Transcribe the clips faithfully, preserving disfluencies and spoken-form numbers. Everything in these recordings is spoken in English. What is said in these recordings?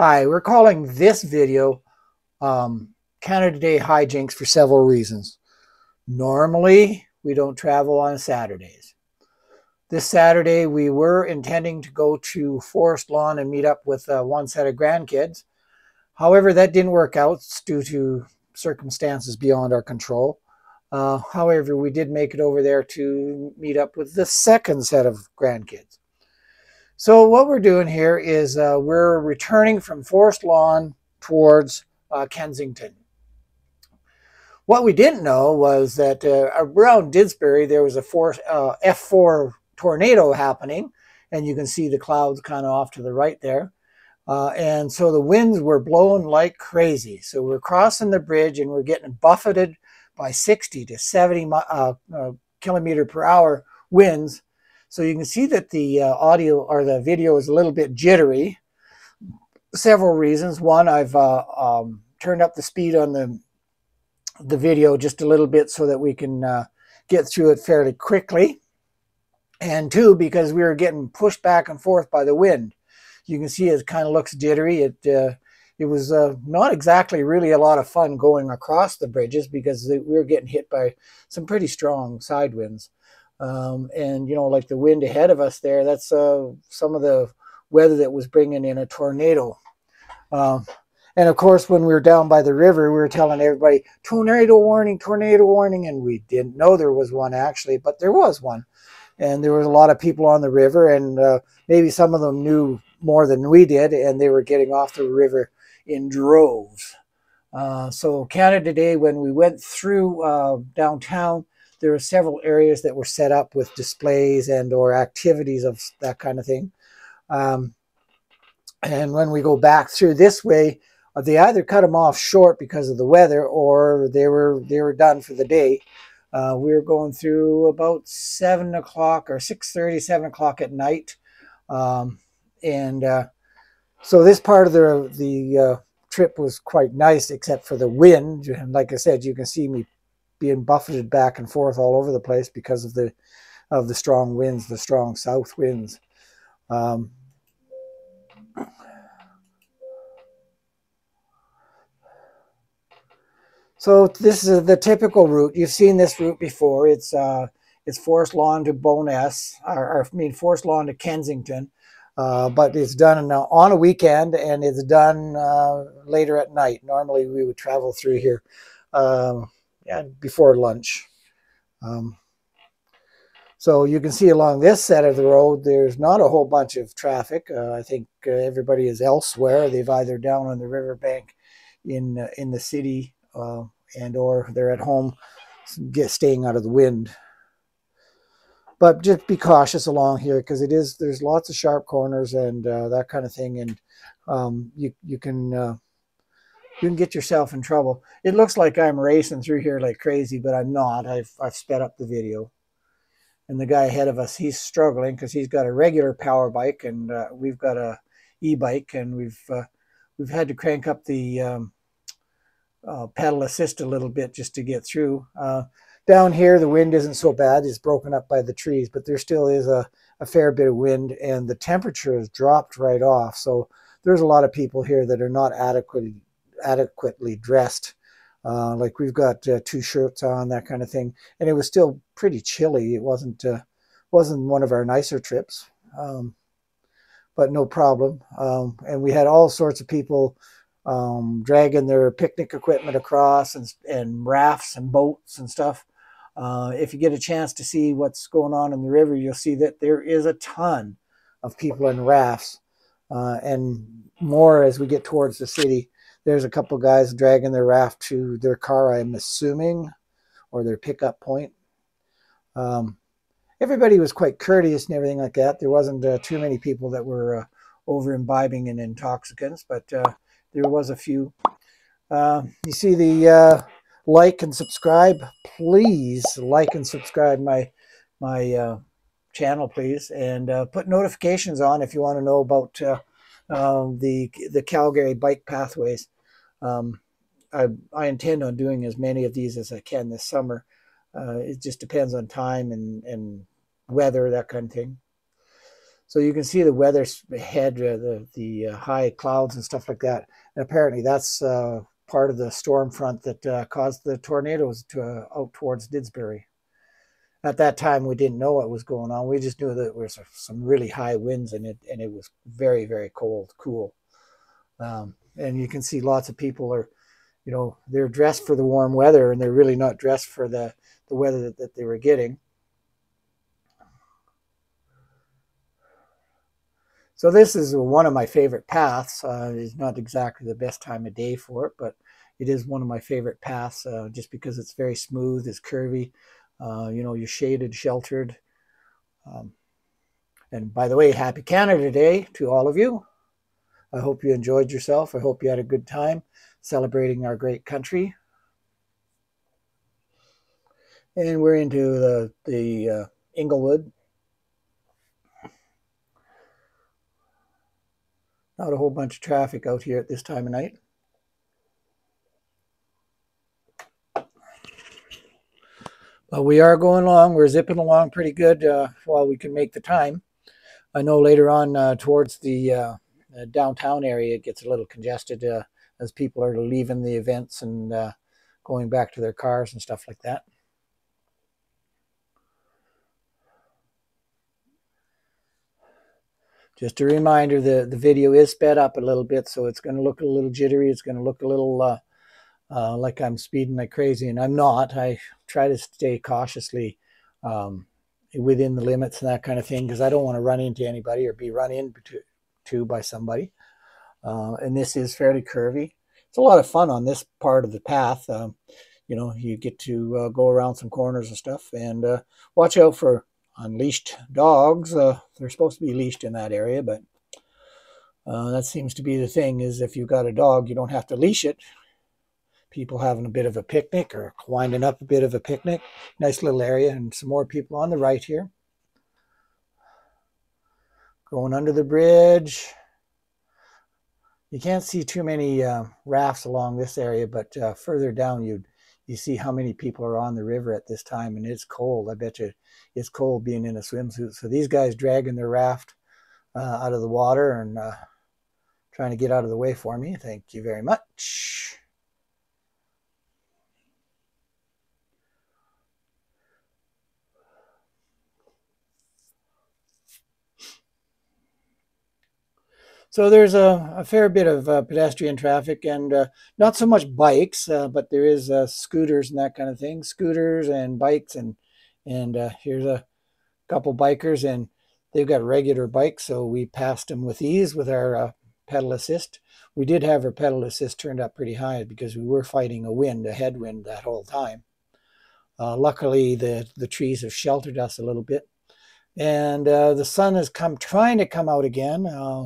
Hi, we're calling this video um, Canada Day hijinks for several reasons. Normally, we don't travel on Saturdays. This Saturday, we were intending to go to Forest Lawn and meet up with uh, one set of grandkids. However, that didn't work out due to circumstances beyond our control. Uh, however, we did make it over there to meet up with the second set of grandkids. So what we're doing here is uh, we're returning from Forest Lawn towards uh, Kensington. What we didn't know was that uh, around Didsbury there was a force, uh, F four tornado happening, and you can see the clouds kind of off to the right there. Uh, and so the winds were blowing like crazy. So we're crossing the bridge and we're getting buffeted by sixty to seventy uh, uh, kilometer per hour winds. So you can see that the uh, audio or the video is a little bit jittery. Several reasons. One, I've uh, um, turned up the speed on the, the video just a little bit so that we can uh, get through it fairly quickly. And two, because we were getting pushed back and forth by the wind. You can see it kind of looks jittery. It, uh, it was uh, not exactly really a lot of fun going across the bridges because we were getting hit by some pretty strong side winds. Um, and, you know, like the wind ahead of us there, that's uh, some of the weather that was bringing in a tornado. Um, and, of course, when we were down by the river, we were telling everybody, tornado warning, tornado warning. And we didn't know there was one, actually, but there was one. And there was a lot of people on the river, and uh, maybe some of them knew more than we did, and they were getting off the river in droves. Uh, so Canada Day, when we went through uh, downtown, there were several areas that were set up with displays and or activities of that kind of thing. Um, and when we go back through this way, they either cut them off short because of the weather or they were, they were done for the day. Uh, we were going through about seven o'clock or six thirty, seven o'clock at night. Um, and uh, so this part of the, the uh, trip was quite nice except for the wind. And like I said, you can see me being buffeted back and forth all over the place because of the of the strong winds, the strong south winds. Um, so this is the typical route. You've seen this route before. It's uh, it's Forest Lawn to Bowness, or, or I mean Forest Lawn to Kensington, uh, but it's done on a weekend and it's done uh, later at night. Normally we would travel through here. Um, And before lunch. Um, so you can see along this side of the road, there's not a whole bunch of traffic. Uh, I think uh, everybody is elsewhere. They've either down on the riverbank in, uh, in the city uh, and or they're at home get, staying out of the wind. But just be cautious along here because it is there's lots of sharp corners and uh, that kind of thing. And um, you, you can... Uh, You can get yourself in trouble. It looks like I'm racing through here like crazy, but I'm not. I've, I've sped up the video. And the guy ahead of us, he's struggling because he's got a regular power bike and uh, we've got a e-bike, and we've uh, we've had to crank up the um, uh, pedal assist a little bit just to get through. Uh, down here, the wind isn't so bad. It's broken up by the trees, but there still is a, a fair bit of wind, and the temperature has dropped right off. So there's a lot of people here that are not adequately adequately dressed, uh, like we've got uh, two shirts on, that kind of thing, and it was still pretty chilly. It wasn't uh, wasn't one of our nicer trips, um, but no problem. Um, and we had all sorts of people um, dragging their picnic equipment across, and, and rafts and boats and stuff. Uh, if you get a chance to see what's going on in the river, you'll see that there is a ton of people in rafts, uh, and more as we get towards the city. There's a couple guys dragging their raft to their car, I'm assuming, or their pickup point. Um, everybody was quite courteous and everything like that. There wasn't uh, too many people that were uh, over imbibing in intoxicants, but uh, there was a few. Uh, you see the uh, like and subscribe. Please like and subscribe my my uh, channel, please, and uh, put notifications on if you want to know about uh, uh, the the Calgary bike pathways. Um, I, I intend on doing as many of these as I can this summer. Uh, it just depends on time and, and weather, that kind of thing. So you can see the weather head, uh, the, the uh, high clouds and stuff like that. And apparently that's uh, part of the storm front that uh, caused the tornadoes to, uh, out towards Didsbury. At that time, we didn't know what was going on. We just knew that there was some really high winds, and it, and it was very, very cold, cool. Um, and you can see lots of people are, you know, they're dressed for the warm weather, and they're really not dressed for the, the weather that, that they were getting. So this is one of my favorite paths. Uh, it's not exactly the best time of day for it, but it is one of my favorite paths uh, just because it's very smooth, it's curvy. Uh, you know, you're shaded, sheltered. Um, and by the way, happy Canada Day to all of you. I hope you enjoyed yourself. I hope you had a good time celebrating our great country. And we're into the, the uh, Inglewood. Not a whole bunch of traffic out here at this time of night. But we are going along. We're zipping along pretty good uh, while we can make the time. I know later on uh, towards the uh, downtown area, it gets a little congested uh, as people are leaving the events and uh, going back to their cars and stuff like that. Just a reminder, the, the video is sped up a little bit, so it's going to look a little jittery. It's going to look a little uh, uh, like I'm speeding like crazy, and I'm not. I try to stay cautiously um, within the limits and that kind of thing, because I don't want to run into anybody or be run into to by somebody. Uh, and this is fairly curvy. It's a lot of fun on this part of the path. Um, you know, you get to uh, go around some corners and stuff, and uh, watch out for unleashed dogs. Uh, they're supposed to be leashed in that area, but uh, that seems to be the thing, is if you've got a dog, you don't have to leash it. People having a bit of a picnic, or winding up a bit of a picnic. Nice little area, and some more people on the right here. Going under the bridge. You can't see too many uh, rafts along this area, but uh, further down you'd you see how many people are on the river at this time, and it's cold. I bet you it's cold being in a swimsuit. So these guys dragging their raft uh, out of the water and uh, trying to get out of the way for me. Thank you very much. So there's a, a fair bit of uh, pedestrian traffic, and uh, not so much bikes, uh, but there is uh, scooters and that kind of thing. Scooters and bikes, and and uh, here's a couple bikers, and they've got regular bikes, so we passed them with ease with our uh, pedal assist. We did have our pedal assist turned up pretty high because we were fighting a wind, a headwind that whole time. Uh, luckily, the, the trees have sheltered us a little bit, and uh, the sun has come trying to come out again. Uh,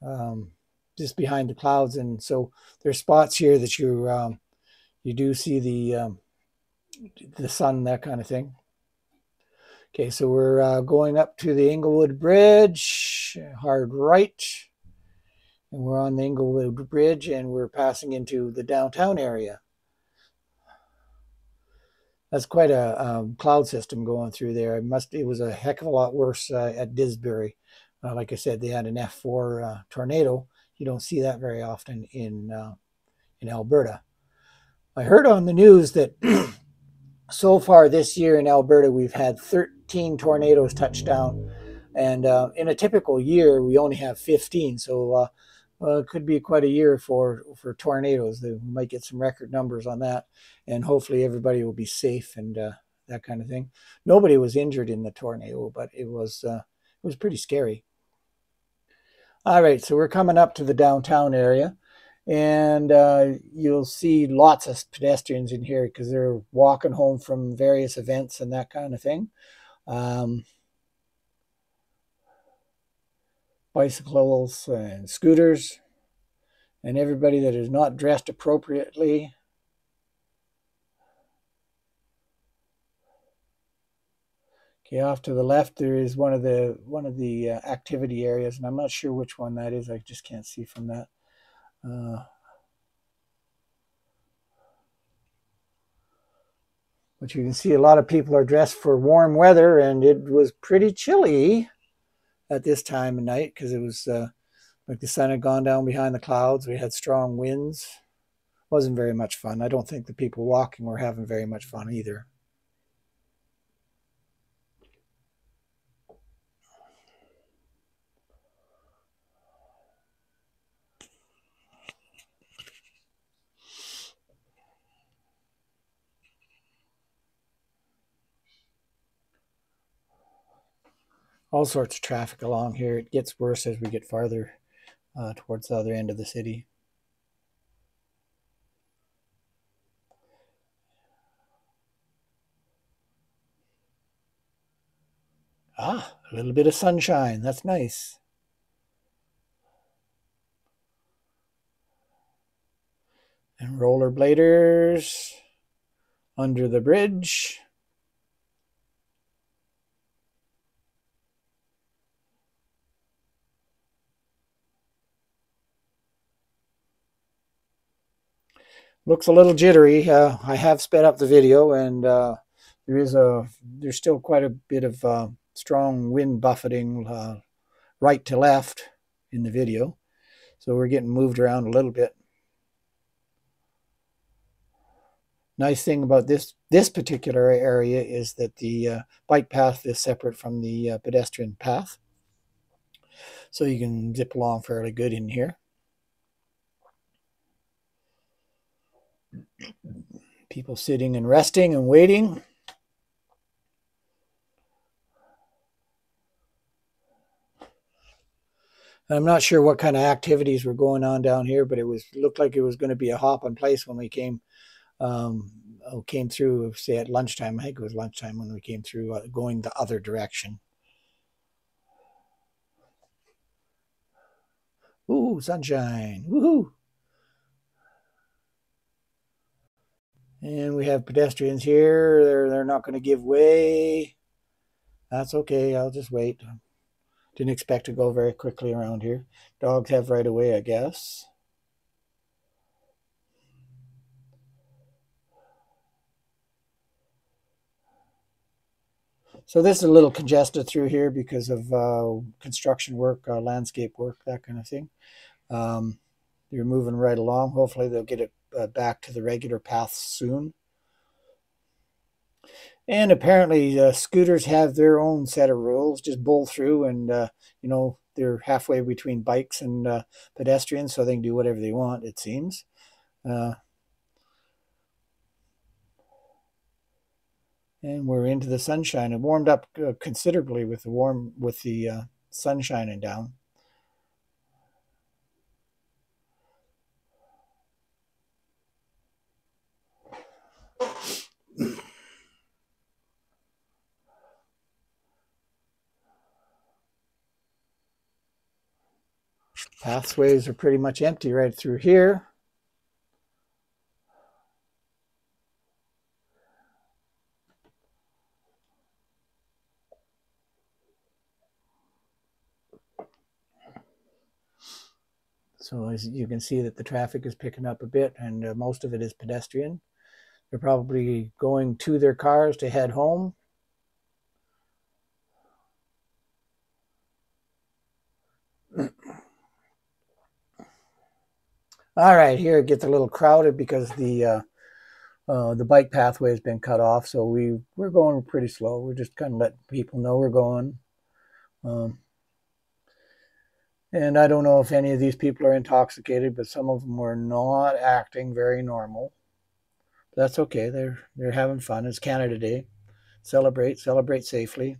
Um, just behind the clouds, and so there's spots here that you um, you do see the um, the sun, that kind of thing. Okay, so we're uh, going up to the Inglewood Bridge, hard right, and we're on the Inglewood Bridge, and we're passing into the downtown area. That's quite a um, cloud system going through there. It must it was a heck of a lot worse uh, at Didsbury. Uh, like I said, they had an F four uh, tornado. You don't see that very often in uh, in Alberta. I heard on the news that so far this year in Alberta, we've had thirteen tornadoes touch down. And uh, in a typical year, we only have fifteen. So uh, well, it could be quite a year for, for tornadoes. We might get some record numbers on that. And hopefully everybody will be safe and uh, that kind of thing. Nobody was injured in the tornado, but it was, uh, it was pretty scary. All right, so we're coming up to the downtown area, and uh, you'll see lots of pedestrians in here because they're walking home from various events and that kind of thing. Um, bicycles and scooters, and everybody that is not dressed appropriately. Okay, off to the left there is one of the one of the uh, activity areas, and I'm not sure which one that is. I just can't see from that. Uh, but you can see a lot of people are dressed for warm weather, and it was pretty chilly at this time of night, because it was uh, like the sun had gone down behind the clouds. We had strong winds. Wasn't very much fun. I don't think the people walking were having very much fun either. All sorts of traffic along here. It gets worse as we get farther uh, towards the other end of the city. Ah, a little bit of sunshine. That's nice. And rollerbladers under the bridge. Looks a little jittery. Uh, I have sped up the video, and uh, there is a there's still quite a bit of uh, strong wind buffeting uh, right to left in the video, so we're getting moved around a little bit. Nice thing about this this particular area is that the uh, bike path is separate from the uh, pedestrian path, so you can zip along fairly good in here. People sitting and resting and waiting. I'm not sure what kind of activities were going on down here, but it was looked like it was going to be a hop in place when we came um, came through, say at lunchtime. I think it was lunchtime when we came through, uh, going the other direction. Ooh, sunshine! Woohoo! And we have pedestrians here. They're, they're not going to give way. That's okay. I'll just wait. Didn't expect to go very quickly around here. Dogs have right of way, I guess. So this is a little congested through here because of uh, construction work, uh, landscape work, that kind of thing. Um, they're moving right along. Hopefully they'll get it Uh, back to the regular path soon. And apparently uh, scooters have their own set of rules. Just bowl through, and uh, you know, they're halfway between bikes and uh, pedestrians, so they can do whatever they want, it seems. Uh, and we're into the sunshine. It warmed up uh, considerably with the warm with the uh, sun shining down. Pathways are pretty much empty right through here. So as you can see that the traffic is picking up a bit, and uh, most of it is pedestrian. They're probably going to their cars to head home. All right, here it gets a little crowded because the uh, uh, the bike pathway has been cut off, so we we're going pretty slow. We're just kind of letting people know we're going. Um, and I don't know if any of these people are intoxicated, but some of them were not acting very normal. That's okay. They're they're having fun. It's Canada Day. Celebrate, celebrate safely.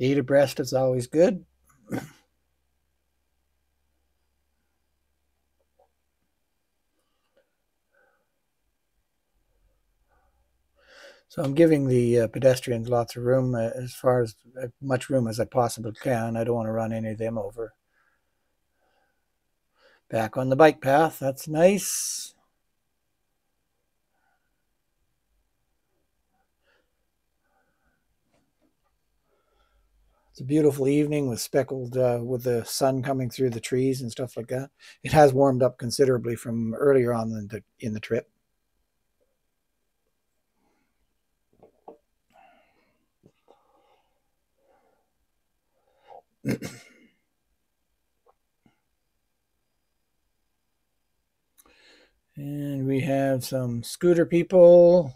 Eight abreast is always good. So I'm giving the uh, pedestrians lots of room, uh, as far as uh, much room as I possibly can. I don't want to run any of them over. Back on the bike path. That's nice. It's a beautiful evening with speckled, uh, with the sun coming through the trees and stuff like that. It has warmed up considerably from earlier on in the, in the trip. And we have some scooter people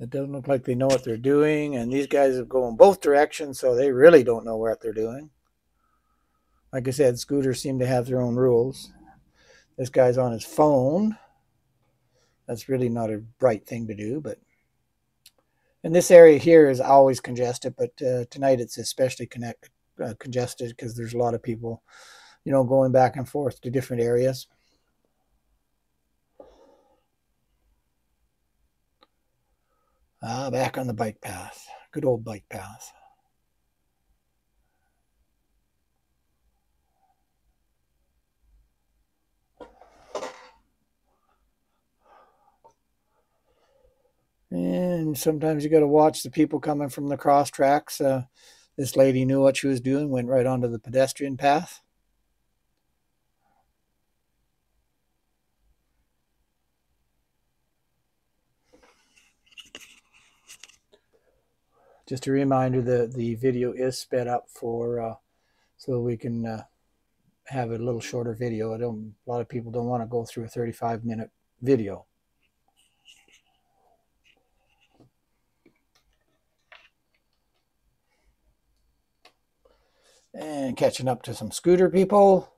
that doesn't look like they know what they're doing, and these guys are going both directions, so they really don't know what they're doing. Like I said, scooters seem to have their own rules. This guy's on his phone. That's really not a bright thing to do, but and this area here is always congested, but uh, tonight it's especially connect, uh, congested because there's a lot of people, you know, going back and forth to different areas. Ah, back on the bike path. Good old bike path. And sometimes you got to watch the people coming from the cross tracks. Uh, this lady knew what she was doing, went right onto the pedestrian path. Just a reminder that the video is sped up for uh, so we can uh, have a little shorter video. I don't, a lot of people don't want to go through a thirty-five minute video. And catching up to some scooter people.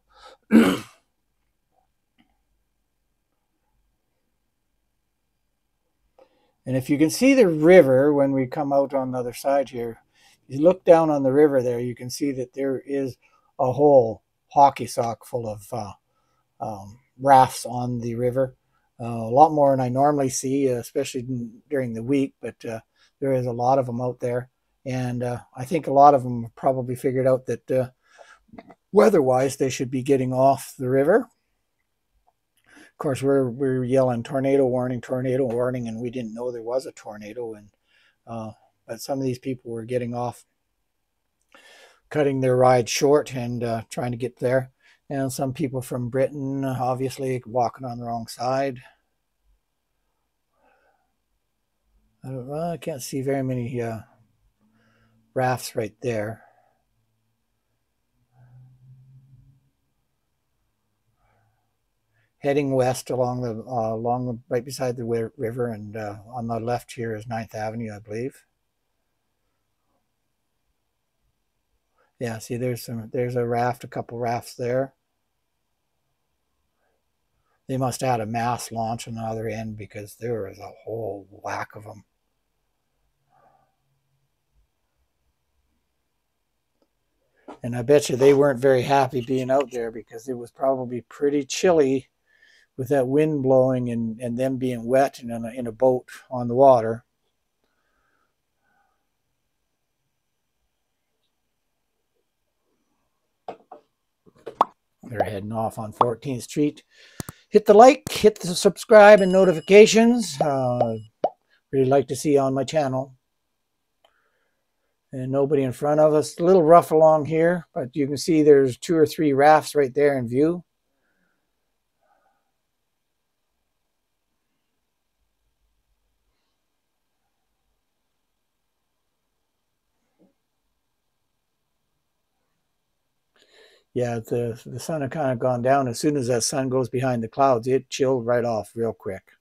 And if you can see the river when we come out on the other side here, you look down on the river there, you can see that there is a whole hockey sock full of uh, um, rafts on the river. Uh, a lot more than I normally see, especially during the week, but uh, there is a lot of them out there. And uh, I think a lot of them probably figured out that uh, weather-wise they should be getting off the river. Of course, we're, we're yelling tornado warning, tornado warning, and we didn't know there was a tornado. And uh, but some of these people were getting off, cutting their ride short and uh, trying to get there. And some people from Britain, obviously, walking on the wrong side. I, don't, well, I can't see very many... Uh, rafts right there. Heading west along the uh, along the, right beside the river, and uh, on the left here is ninth avenue, I believe. Yeah, see, there's some there's a raft, a couple rafts there. They must have had a mass launch on the other end because there is a whole whack of them. And I bet you they weren't very happy being out there because it was probably pretty chilly with that wind blowing and, and them being wet and in a, in a boat on the water. They're heading off on fourteenth street. Hit the like, hit the subscribe and notifications. Uh, really like to see you on my channel. And nobody in front of us. A little rough along here, but you can see there's two or three rafts right there in view. Yeah, the, the sun had kind of gone down. As soon as that sun goes behind the clouds, it chilled right off real quick.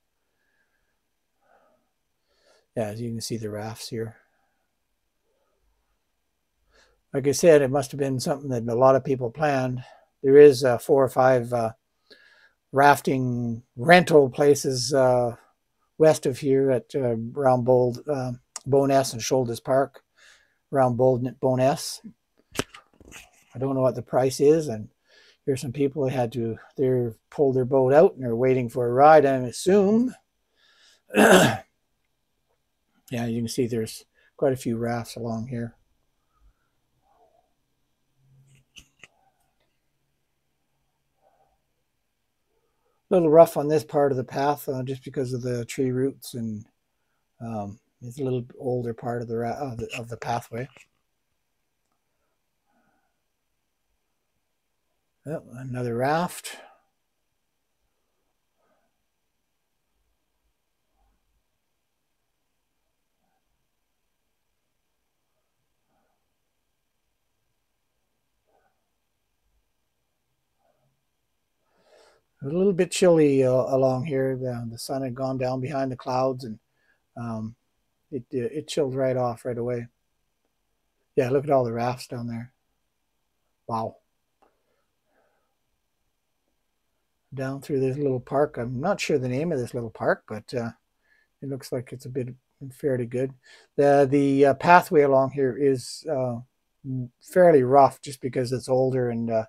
Yeah, as you can see the rafts here. Like I said, it must have been something that a lot of people planned. There is uh, four or five uh, rafting rental places uh, west of here at uh, around Bold, uh, Bowness and Shoulders Park, around Bold, Bowness. I don't know what the price is, and here's some people who had to they pulled their boat out and are waiting for a ride, I assume. Yeah, you can see there's quite a few rafts along here. A little rough on this part of the path uh, just because of the tree roots, and um, it's a little older part of the, of the of the pathway. Oh, another raft. A little bit chilly uh, along here. The, the sun had gone down behind the clouds, and um, it it chilled right off right away. Yeah, look at all the rafts down there. Wow. Down through this little park. I'm not sure the name of this little park, but uh, it looks like it's a bit fairly good. The the uh, pathway along here is uh, fairly rough, just because it's older, and uh,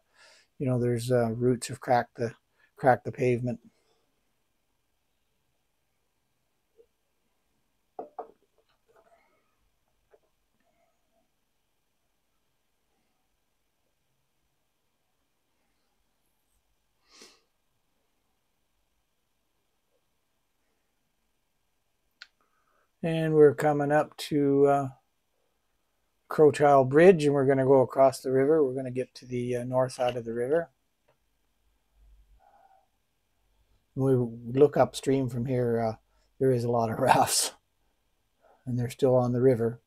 you know, there's uh, roots have cracked the crack the pavement. And we're coming up to uh, Crowchild Bridge, and we're going to go across the river. We're going to get to the uh, north side of the river. When we look upstream from here, uh, there is a lot of rafts, and they're still on the river.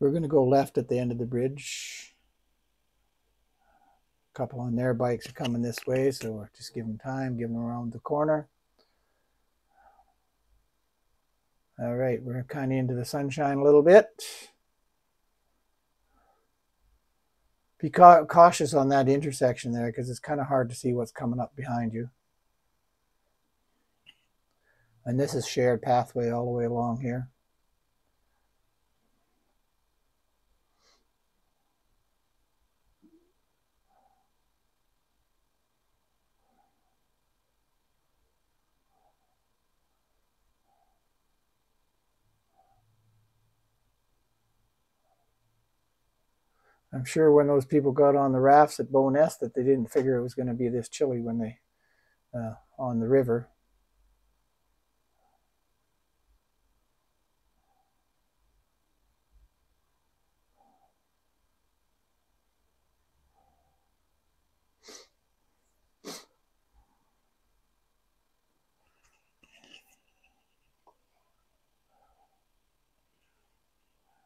We're going to go left at the end of the bridge. A couple on their bikes are coming this way, so we're just giving them time, giving them around the corner. All right, we're kind of into the sunshine a little bit. Be cautious on that intersection there, because it's kind of hard to see what's coming up behind you. And this is shared pathway all the way along here. I'm sure when those people got on the rafts at Bowness that they didn't figure it was going to be this chilly when they uh, on the river.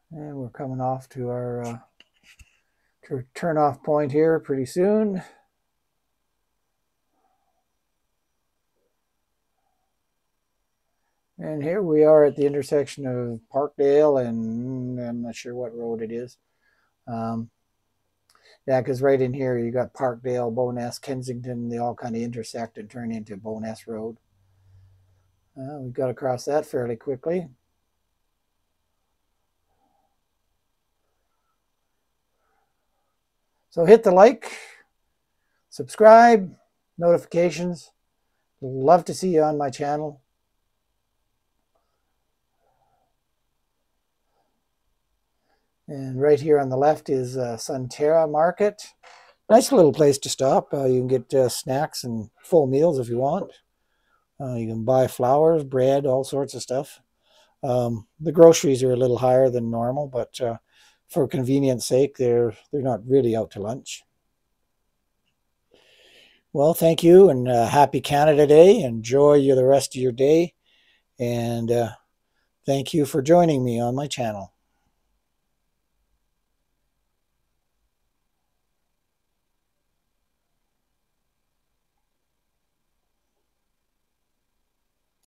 And we're coming off to our uh, turn off point here pretty soon. And here we are at the intersection of Parkdale and I'm not sure what road it is. Um, yeah, because right in here you got Parkdale, Bowness, Kensington, they all kind of intersect and turn into Bowness Road. Uh, we got across that fairly quickly. So hit the like, subscribe, notifications. Love to see you on my channel. And right here on the left is uh, Sunterra Market. Nice little place to stop. Uh, you can get uh, snacks and full meals if you want. Uh, you can buy flowers, bread, all sorts of stuff. Um, the groceries are a little higher than normal, but uh, for convenience sake, they're they're not really out to lunch. Well, thank you, and uh, happy Canada Day. Enjoy you the rest of your day, and uh, thank you for joining me on my channel.